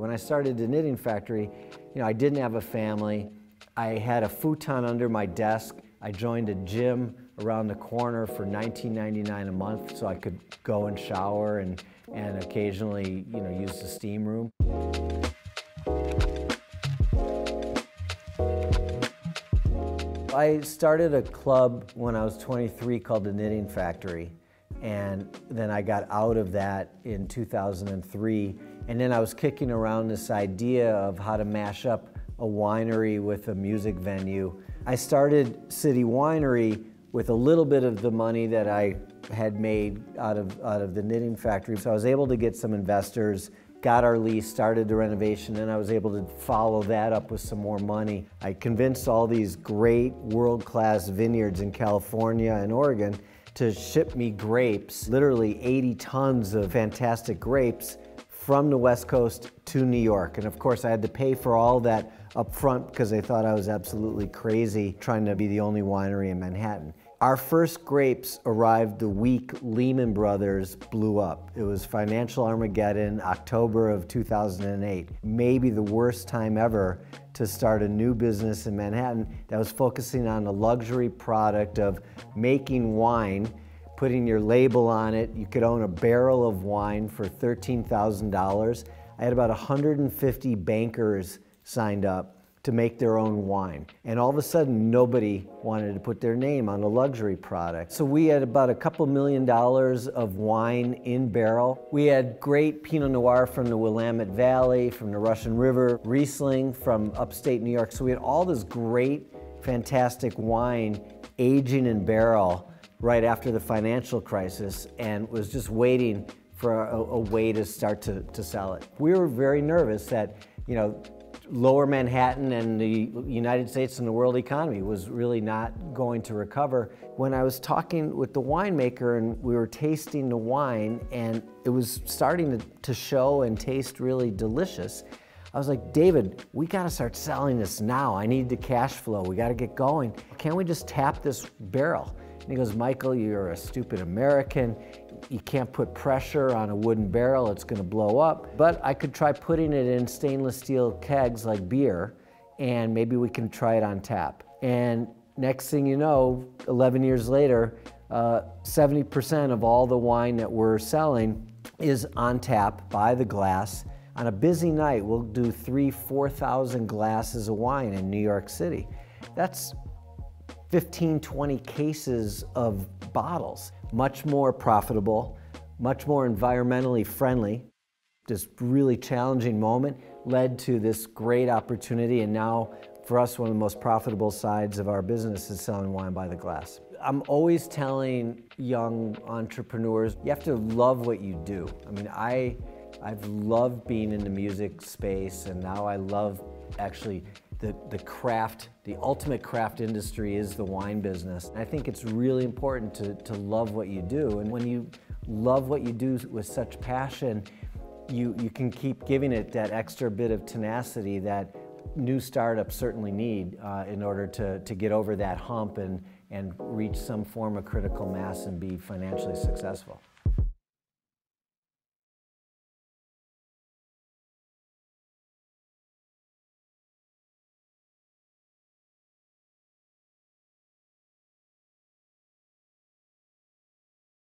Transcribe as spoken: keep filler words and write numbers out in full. When I started the Knitting Factory, you know, I didn't have a family. I had a futon under my desk. I joined a gym around the corner for nineteen ninety-nine a month, so I could go and shower and, and occasionally, you know, use the steam room. I started a club when I was twenty-three called the Knitting Factory, and then I got out of that in two thousand three, and then I was kicking around this idea of how to mash up a winery with a music venue. I started City Winery with a little bit of the money that I had made out of, out of the Knitting Factory, so I was able to get some investors, got our lease, started the renovation, and I was able to follow that up with some more money. I convinced all these great world-class vineyards in California and Oregon to ship me grapes, literally eighty tons of fantastic grapes from the West Coast to New York. And of course, I had to pay for all that up front because they thought I was absolutely crazy trying to be the only winery in Manhattan. Our first grapes arrived the week Lehman Brothers blew up. It was financial Armageddon, October of two thousand eight. Maybe the worst time ever to start a new business in Manhattan that was focusing on the luxury product of making wine, putting your label on it. You could own a barrel of wine for thirteen thousand dollars. I had about one hundred fifty bankers signed up to make their own wine. And all of a sudden, nobody wanted to put their name on a luxury product. So we had about a couple million dollars of wine in barrel. We had great Pinot Noir from the Willamette Valley, from the Russian River, Riesling from upstate New York. So we had all this great, fantastic wine aging in barrel right after the financial crisis, and was just waiting for a, a way to start to, to sell it. We were very nervous that, you know, Lower Manhattan and the United States and the world economy was really not going to recover. When I was talking with the winemaker and we were tasting the wine and it was starting to, to show and taste really delicious, I was like, David, we gotta start selling this now. I need the cash flow, we gotta get going. Can't we just tap this barrel? And he goes, Michael, you're a stupid American. You can't put pressure on a wooden barrel, it's gonna blow up. But I could try putting it in stainless steel kegs like beer, and maybe we can try it on tap. And next thing you know, eleven years later, uh, seventy percent of all the wine that we're selling is on tap by the glass. On a busy night, we'll do three, four thousand glasses of wine in New York City. That's fifteen, twenty cases of bottles. Much more profitable, much more environmentally friendly. This really challenging moment led to this great opportunity, and now for us, one of the most profitable sides of our business is selling wine by the glass. I'm always telling young entrepreneurs, you have to love what you do. I mean, I, I've loved being in the music space, and now I love actually The, the craft, the ultimate craft industry is the wine business. And I think it's really important to, to love what you do. And when you love what you do with such passion, you, you can keep giving it that extra bit of tenacity that new startups certainly need uh, in order to, to get over that hump and, and reach some form of critical mass and be financially successful.